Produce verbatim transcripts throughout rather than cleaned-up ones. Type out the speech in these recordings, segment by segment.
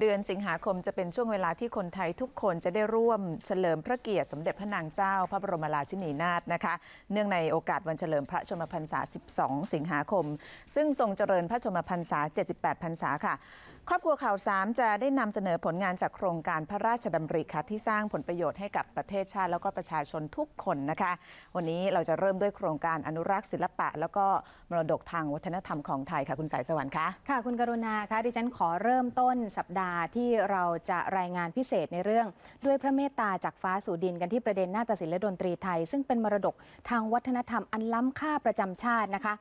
เดือนสิงหาคมจะเป็นช่วงเวลาที่คนไทยทุกคนจะได้ร่วมเฉลิมพระเกียรติสมเด็จพระนางเจ้าพระบรมราชินีนาถนะคะเนื่องในโอกาสวันเฉลิมพระชนมพรรษาสิบสองสิงหาคมซึ่งทรงเจริญพระชนมพรรษาเจ็ดสิบแปดพรรษาค่ะครอบครัวข่าวสามจะได้นำเสนอผลงานจากโครงการพระราชดำริค่ะที่สร้างผลประโยชน์ให้กับประเทศชาติแล้วก็ประชาชนทุกคนนะคะวันนี้เราจะเริ่มด้วยโครงการอนุรักษ์ศิลปะแล้วก็มรดกทางวัฒนธรรมของไทยค่ะคุณสายสวรรค์ค่ะค่ะคุณกรุณาค่ะดิฉันขอเริ่มต้นสัปดาห์ที่เราจะรายงานพิเศษในเรื่องด้วยพระเมตตาจากฟ้าสู่ดินกันที่ประเด็นนาฏศิลป์และดนตรีไทยซึ่งเป็นมรดกทางวัฒนธรรมอันล้ำค่าประจำชาตินะคะ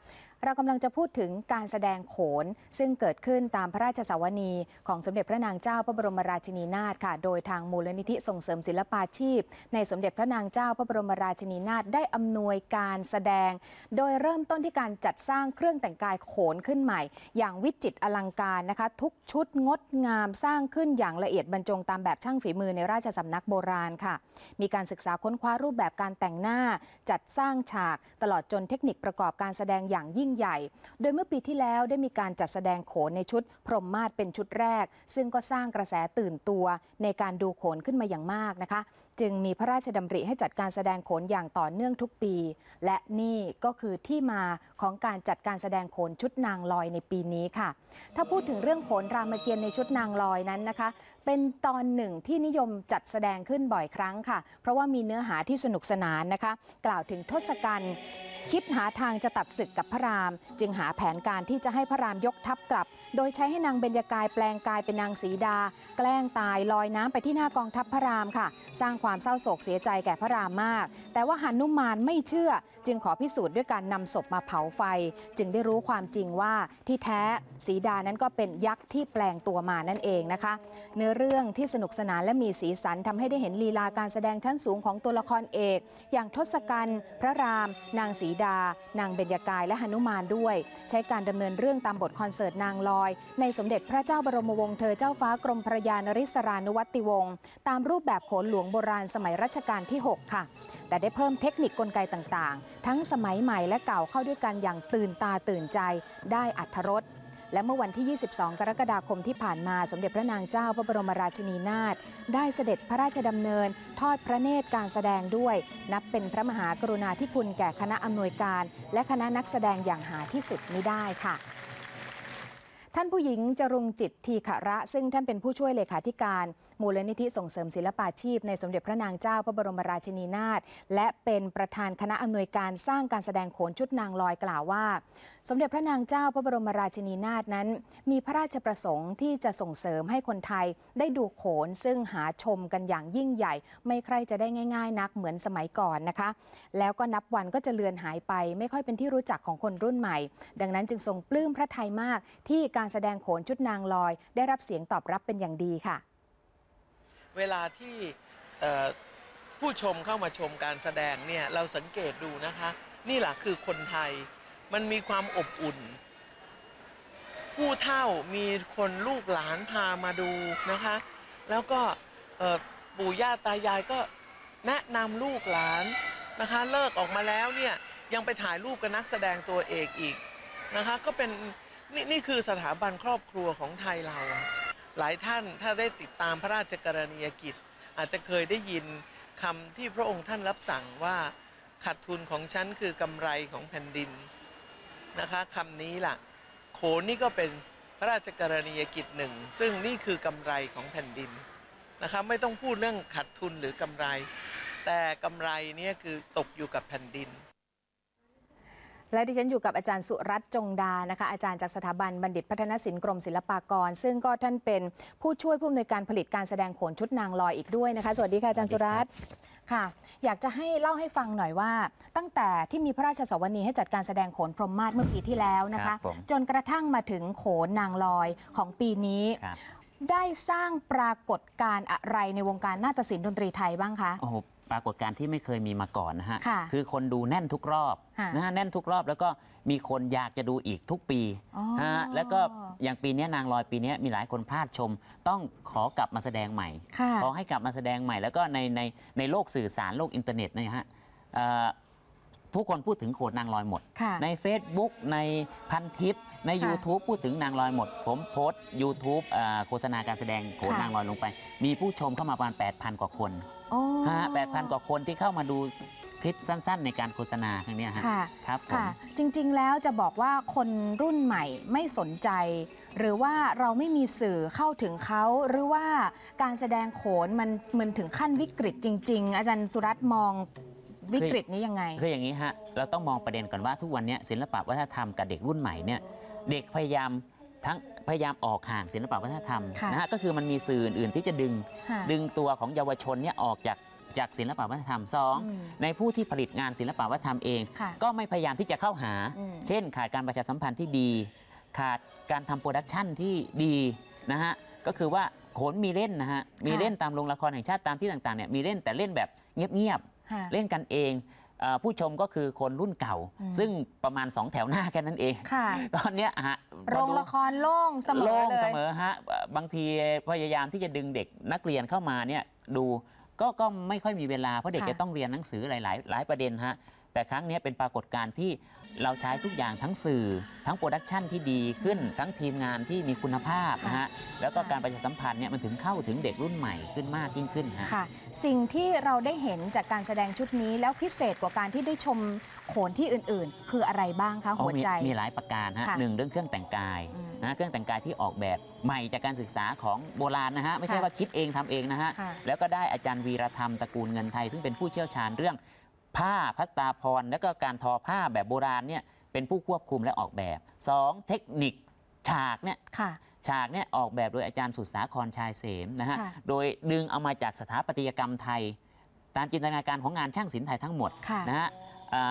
เรากำลังจะพูดถึงการแสดงโขนซึ่งเกิดขึ้นตามพระราชสาวนีของสมเด็จพระนางเจ้าพระบรมราชินีนาถค่ะโดยทางมูลนิธิส่งเสริมศิลปาชีพในสมเด็จพระนางเจ้าพระบรมราชินีนาถได้อำนวยการแสดงโดยเริ่มต้นที่การจัดสร้างเครื่องแต่งกายโขนขึ้นใหม่อย่างวิจิตรอลังการนะคะทุกชุดงดงามสร้างขึ้นอย่างละเอียดบรรจงตามแบบช่างฝีมือในราชสำนักโบราณค่ะมีการศึกษาค้นคว้ารูปแบบการแต่งหน้าจัดสร้างฉากตลอดจนเทคนิคประกอบการแสดงอย่างยิ่งใหญ่โดยเมื่อปีที่แล้วได้มีการจัดแสดงโขนในชุดพรหมมาศเป็นชุดแรกซึ่งก็สร้างกระแสตื่นตัวในการดูโขนขึ้นมาอย่างมากนะคะจึงมีพระราชดำริให้จัดการแสดงโขนอย่างต่อเนื่องทุกปีและนี่ก็คือที่มาของการจัดการแสดงโขนชุดนางลอยในปีนี้ค่ะถ้าพูดถึงเรื่องโขนรามเกียรติ์ในชุดนางลอยนั้นนะคะเป็นตอนหนึ่งที่นิยมจัดแสดงขึ้นบ่อยครั้งค่ะเพราะว่ามีเนื้อหาที่สนุกสนานนะคะกล่าวถึงทศกัณฐ์คิดหาทางจะตัดศึกกับพระรามจึงหาแผนการที่จะให้พระรามยกทัพกลับโดยใช้ให้นางเบญจกายแปลงกายเป็นนางสีดาแกล้งตายลอยน้ำไปที่หน้ากองทัพพระรามค่ะสร้างความเศร้าโศกเสียใจแก่พระรามมากแต่ว่าหนุมานไม่เชื่อจึงขอพิสูจน์ด้วยการนำศพมาเผาไฟจึงได้รู้ความจริงว่าที่แท้สีดานั้นก็เป็นยักษ์ที่แปลงตัวมานั่นเองนะคะเนื้อเรื่องที่สนุกสนานและมีสีสันทำให้ได้เห็นลีลาการแสดงชั้นสูงของตัวละครเอกอย่างทศกัณฐ์พระรามนางสีดานางเบญจกายและหนุมานด้วยใช้การดำเนินเรื่องตามบทคอนเสิร์ตนางลอยในสมเด็จพระเจ้าบรมวงศ์เธอเจ้าฟ้ากรมพระยานริศรานุวัติวงศ์ตามรูปแบบโขนหลวงโบราณสมัยรัชกาลที่หกค่ะแต่ได้เพิ่มเทคนิคกลไกต่างๆทั้งสมัยใหม่และเก่าเข้าด้วยกันอย่างตื่นตาตื่นใจได้อรรถรสและเมื่อวันที่ยี่สิบสองกรกฎาคมที่ผ่านมาสมเด็จพระนางเจ้าพระบรมราชินีนาถได้เสด็จพระราชดำเนินทอดพระเนตรการแสดงด้วยนับเป็นพระมหากรุณาธิคุณแก่คณะอำนวยการและคณะนักแสดงอย่างหาที่สุดมิได้ค่ะท่านผู้หญิงจรุงจิตทีขระซึ่งท่านเป็นผู้ช่วยเลขาธิการมูลนิธิส่งเสริมศิลปาชีพในสมเด็จพระนางเจ้าพระบรมราชินีนาถและเป็นประธานคณะอำนวยการสร้างการแสดงโขนชุดนางลอยกล่าวว่าสมเด็จพระนางเจ้าพระบรมราชินีนาถนั้นมีพระราชประสงค์ที่จะส่งเสริมให้คนไทยได้ดูโขนซึ่งหาชมกันอย่างยิ่งใหญ่ไม่ใครจะได้ง่ายๆนักเหมือนสมัยก่อนนะคะแล้วก็นับวันก็จะเลือนหายไปไม่ค่อยเป็นที่รู้จักของคนรุ่นใหม่ดังนั้นจึงทรงปลื้มพระทัยมากที่การแสดงโขนชุดนางลอยได้รับเสียงตอบรับเป็นอย่างดีค่ะเวลาที่ผู้ชมเข้ามาชมการแสดงเนี่ยเราสังเกตดูนะคะนี่แหละคือคนไทยมันมีความอบอุ่นผู้เฒ่ามีคนลูกหลานพามาดูนะคะแล้วก็ปู่ย่าตายายก็แนะนำลูกหลานนะคะเลิกออกมาแล้วเนี่ยยังไปถ่ายรูปกับนักแสดงตัวเอกอีกนะคะก็เป็นนี่นี่คือสถาบันครอบครัวของไทยเราหลายท่านถ้าได้ติดตามพระราชกรณียกิจอาจจะเคยได้ยินคำที่พระองค์ท่านรับสั่งว่าขาดทุนของฉันคือกำไรของแผ่นดินนะคะคำนี้ล่ะโขนนี่ก็เป็นพระราชกรณียกิจหนึ่งซึ่งนี่คือกำไรของแผ่นดินนะคะไม่ต้องพูดเรื่องขาดทุนหรือกำไรแต่กำไรเนี่ยคือตกอยู่กับแผ่นดินและดิฉันอยู่กับอาจารย์สุรัตน์จงดานะคะอาจารย์จากสถาบันบัณฑิตพัฒนศิลป์กรมศิลปากรซึ่งก็ท่านเป็นผู้ช่วยผู้อำนวยการผลิตการแสดงโขนชุดนางลอยอีกด้วยนะคะสวัสดีค่ะอาจารย์สุรัตน์ค่ะอยากจะให้เล่าให้ฟังหน่อยว่าตั้งแต่ที่มีพระราชสวนีให้จัดการแสดงโขนพรหมมาศเมื่อปีที่แล้วนะคะจนกระทั่งมาถึงโขนนางลอยของปีนี้ได้สร้างปรากฏการณ์อะไรในวงการนาฏศิลป์ดนตรีไทยบ้างคะปรากฏการณ์ที่ไม่เคยมีมาก่อนนะฮะคือคนดูแน่นทุกรอบนะฮะแน่นทุกรอบแล้วก็มีคนอยากจะดูอีกทุกปีฮะแล้วก็อย่างปีนี้นางลอยปีนี้มีหลายคนพลาดชมต้องขอกลับมาแสดงใหม่ขอให้กลับมาแสดงใหม่แล้วก็ในในในโลกสื่อสารโลกอินเทอร์เน็ตนะฮะทุกคนพูดถึงโขนนางลอยหมดใน Facebook ในพันทิป ใน ยูทูบ พูดถึงนางลอยหมดผมโพสต์ ยูทูบ โฆษณาการแสดงโขนนางลอยลงไปมีผู้ชมเข้ามาประมาณ แปดพัน กว่าคนฮะ แปดพัน กว่าคนที่เข้ามาดูคลิปสั้นๆในการโฆษณาครั้งนี้ครับค่ะจริงๆแล้วจะบอกว่าคนรุ่นใหม่ไม่สนใจหรือว่าเราไม่มีสื่อเข้าถึงเขาหรือว่าการแสดงโขนมันมันถึงขั้นวิกฤตจริงๆอาจารย์สุรัตน์มองวิกฤตนี้ยังไงคืออย่างนี้ฮะเราต้องมองประเด็นก่อนว่าทุกวันนี้ศิลปะวัฒนธรรมกับเด็กรุ่นใหม่เนี่ยเด็กพยายามทั้งพยายามออกห่างศิลปะวัฒนธรรมนะฮะก็คือมันมีสื่ออื่นๆที่จะดึงดึงตัวของเยาวชนเนี่ยออกจากจากศิลปะวัฒนธรรมสองในผู้ที่ผลิตงานศิลปะวัฒนธรรมเองก็ไม่พยายามที่จะเข้าหาเช่นขาดการประชาสัมพันธ์ที่ดีขาดการทำโปรดักชันที่ดีนะฮะก็คือว่าโขนมีเล่นนะฮะมีเล่นตามโรงละครแห่งชาติตามที่ต่างๆเนี่ยมีเล่นแต่เล่นแบบเงียบๆเล่นกันเองผู้ชมก็คือคนรุ่นเก่าซึ่งประมาณสองแถวหน้าแค่นั้นเองตอนนี้ฮะโรงละครโล่งเสมอเลยโล่งเสมอฮะบางทีพยายามที่จะดึงเด็กนักเรียนเข้ามาเนี่ยดูก็ก็ไม่ค่อยมีเวลาเพราะเด็กจะต้องเรียนหนังสือหลายๆหลายประเด็นฮะแต่ครั้งนี้เป็นปรากฏการณ์ที่เราใช้ทุกอย่างทั้งสื่อทั้งโปรดักชันที่ดีขึ้นทั้งทีมงานที่มีคุณภาพนะฮะแล้วก็การประชาสัมพันธ์เนี่ยมันถึงเข้าถึงเด็กรุ่นใหม่ขึ้นมากยิ่งขึ้นฮะค่ะสิ่งที่เราได้เห็นจากการแสดงชุดนี้แล้วพิเศษกว่าการที่ได้ชมโขนที่อื่นๆคืออะไรบ้างคะหัวใจมีหลายประการฮะหนึ่งเรื่องเครื่องแต่งกายนะเครื่องแต่งกายที่ออกแบบใหม่จากการศึกษาของโบราณนะฮะไม่ใช่ว่าคิดเองทำเองนะฮะแล้วก็ได้อาจารย์วีรธรรมตระกูลเงินไทยซึ่งเป็นผู้เชี่ยวชาญเรื่องผ้าพัตตาพรและก็การทอผ้าแบบโบราณเนี่ยเป็นผู้ควบคุมและออกแบบสองเทคนิคฉากเนี่ยฉากเนี่ยออกแบบโดยอาจารย์สุดสาครชายเสมนะฮะโดยดึงเอามาจากสถาปัตยกรรมไทยตามจินตนาการของงานช่างศิลป์ไทยทั้งหมดนะฮะ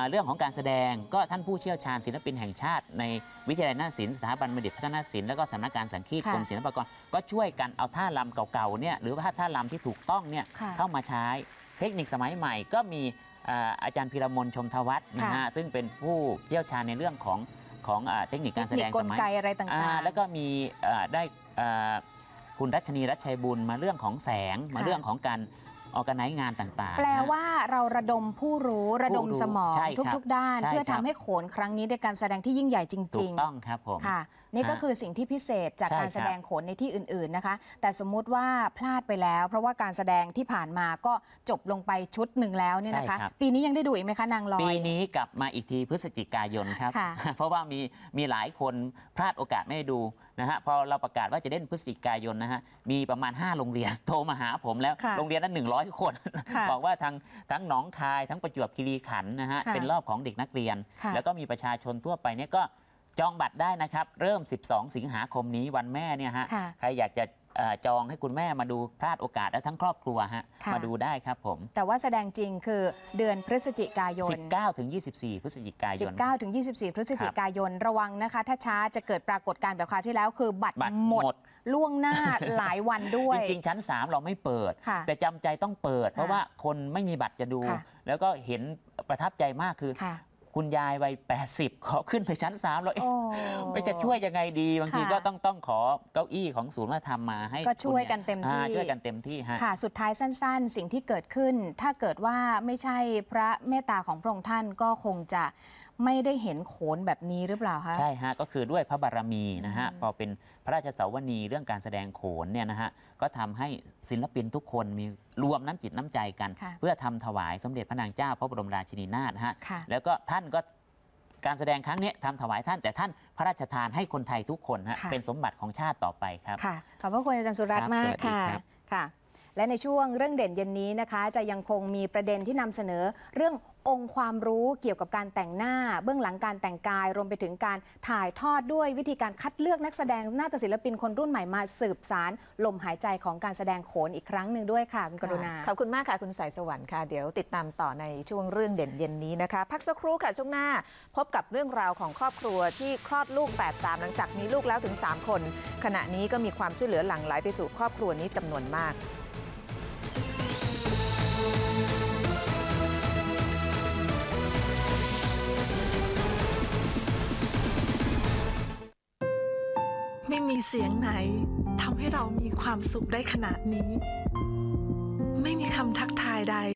เรื่องของการแสดงก็ท่านผู้เชี่ยวชาญศิลปินแห่งชาติในวิทยาลัยนาฏศิลป์สถาบันบัณฑิตพัฒนศิลป์และก็สำนักงานสังคีตกรมศิลปากรก็ช่วยกันเอาท่าลำเก่าๆเนี่ยหรือว่าท่าลำที่ถูกต้องเนี่ยเข้ามาใช้เทคนิคสมัยใหม่ก็มีอาจารย์พีรมนชมทวัฒน์นะฮะซึ่งเป็นผู้เชี่ยวชาญในเรื่องของของเทคนิคการแสดงสมัยอะไรต่างๆแล้วก็มีได้คุณรัชนีรัชชัยบุญมาเรื่องของแสงมาเรื่องของการออกกันงานต่างๆแปลว่าเราระดมผู้รู้ระดมสมองทุกๆด้านเพื่อทำให้โขนครั้งนี้ได้การแสดงที่ยิ่งใหญ่จริงๆถูกต้องครับผมค่ะนี่ก็คือสิ่งที่พิเศษจากการแสดงโขนในที่อื่นๆนะคะแต่สมมุติว่าพลาดไปแล้วเพราะว่าการแสดงที่ผ่านมาก็จบลงไปชุดหนึ่งแล้วเนี่ยนะคะปีนี้ยังได้ดูอีกไหมคะนางลอยปีนี้กลับมาอีกทีพฤศจิกายนครับเพราะว่ามีมีหลายคนพลาดโอกาสไม่ได้ดูนะฮะพอเราประกาศว่าจะเล่นพฤศจิกายนนะฮะมีประมาณห้าโรงเรียนโทรมาหาผมแล้วโรงเรียนนั้นหนึ่งร้อยคนบอกว่าทั้งทั้งหนองคายทั้งประจวบคีรีขันธ์นะฮะเป็นรอบของเด็กนักเรียนแล้วก็มีประชาชนทั่วไปเนี่ยก็จองบัตรได้นะครับเริ่มสิบสองสิงหาคมนี้วันแม่เนี่ยฮะใครอยากจะจองให้คุณแม่มาดูพลาดโอกาสและทั้งครอบครัวฮะมาดูได้ครับผมแต่ว่าแสดงจริงคือเดือนพฤศจิกายน สิบเก้าถึงยี่สิบสี่ พฤศจิกายน สิบเก้าถึงยี่สิบสี่ พฤศจิกายนระวังนะคะถ้าช้าจะเกิดปรากฏการณ์แบบคราวที่แล้วคือบัตรหมดล่วงหน้าหลายวันด้วยจริงๆชั้นสามเราไม่เปิดแต่จำใจต้องเปิดเพราะว่าคนไม่มีบัตรจะดูแล้วก็เห็นประทับใจมากคือคุณยายวัยแปดสิบขอขึ้นไปชั้นสามเราเองไม่จะช่วยยังไงดีบางทีก็ต้องต้องขอเก้าอี้ของศูนย์วัฒนธรรมมาให้ก็ช่วยกันเต็มที่ช่วยกันเต็มที่ค่ะสุดท้ายสั้นๆสิ่งที่เกิดขึ้นถ้าเกิดว่าไม่ใช่พระเมตตาของพระองค์ท่านก็คงจะไม่ได้เห็นโขนแบบนี้หรือเปล่าคะใช่ฮะก็คือด้วยพระบารมีนะฮะพอเป็นพระราชเสาวนีเรื่องการแสดงโขนเนี่ยนะฮะก็ทำให้ศิลปินทุกคนมีรวมน้ำจิตน้ำใจกันเพื่อทำถวายสมเด็จพระนางเจ้าพระบรมราชินีนาถฮะแล้วก็ท่านก็การแสดงครั้งนี้ทำถวายท่านแต่ท่านพระราชทานให้คนไทยทุกคนฮะเป็นสมบัติของชาติต่อไปครับขอบพระคุณอาจารย์สุรัตน์มากค่ะค่ะและในช่วงเรื่องเด่นเย็นนี้นะคะจะยังคงมีประเด็นที่นำเสนอเรื่ององค์ความรู้เกี่ยวกับการแต่งหน้าเบื้องหลังการแต่งกายรวมไปถึงการถ่ายทอดด้วยวิธีการคัดเลือกนักแสดงนาฏศิลปินคนรุ่นใหม่มาสืบสานลมหายใจของการแสดงโขนอีกครั้งหนึ่งด้วยค่ะคุณกรุณาขอบคุณมากค่ะคุณสายสวรรค์ค่ะเดี๋ยวติดตามต่อในช่วงเรื่องเด่นเย็นนี้นะคะพักสักครู่ค่ะช่วงหน้าพบกับเรื่องราวของครอบครัวที่คลอดลูกแฝดสามหลังจากมีลูกแล้วถึงสามคนขณะนี้ก็มีความช่วยเหลือหลั่งไหลไปสู่ครอบครัวนี้จำนวนมากไม่มีเสียงไหนทำให้เรามีความสุขได้ขนาดนี้ไม่มีคำทักทายใด